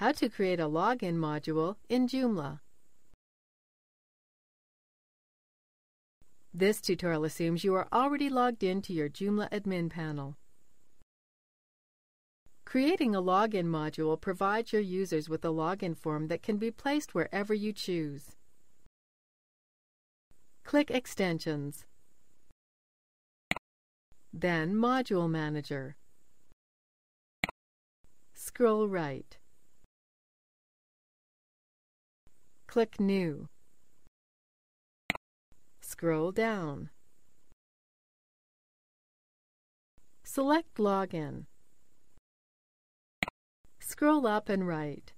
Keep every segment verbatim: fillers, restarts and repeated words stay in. How to create a login module in Joomla. This tutorial assumes you are already logged into your Joomla admin panel. Creating a login module provides your users with a login form that can be placed wherever you choose. Click Extensions, then Module Manager. Scroll right. Click New. Scroll down. Select Login. Scroll up and right.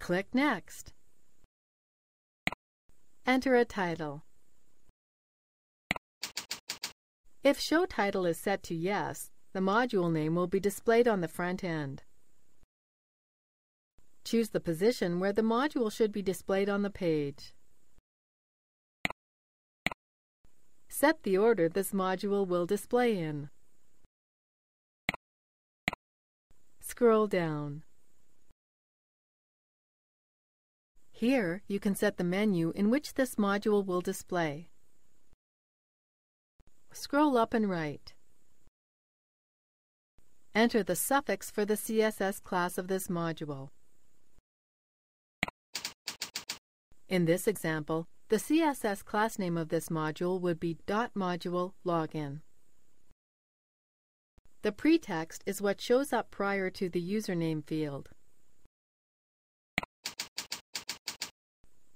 Click Next. Enter a title. If Show Title is set to Yes, the module name will be displayed on the front end. Choose the position where the module should be displayed on the page. Set the order this module will display in. Scroll down. Here you can set the menu in which this module will display. Scroll up and right. Enter the suffix for the C S S class of this module. In this example, the C S S class name of this module would be .module-login. The pretext is what shows up prior to the username field.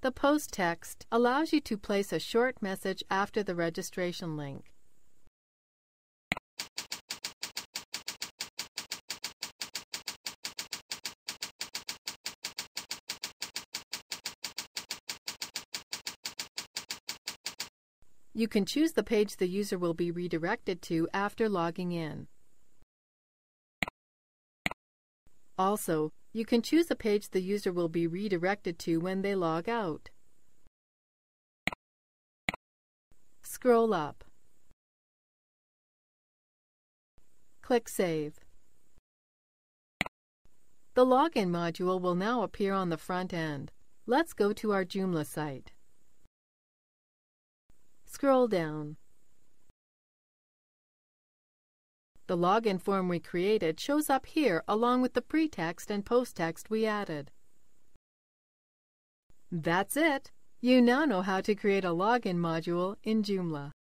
The post text allows you to place a short message after the registration link. You can choose the page the user will be redirected to after logging in. Also, you can choose a page the user will be redirected to when they log out. Scroll up. Click Save. The login module will now appear on the front end. Let's go to our Joomla site. Scroll down. The login form we created shows up here along with the pretext and post-text we added. That's it! You now know how to create a login module in Joomla.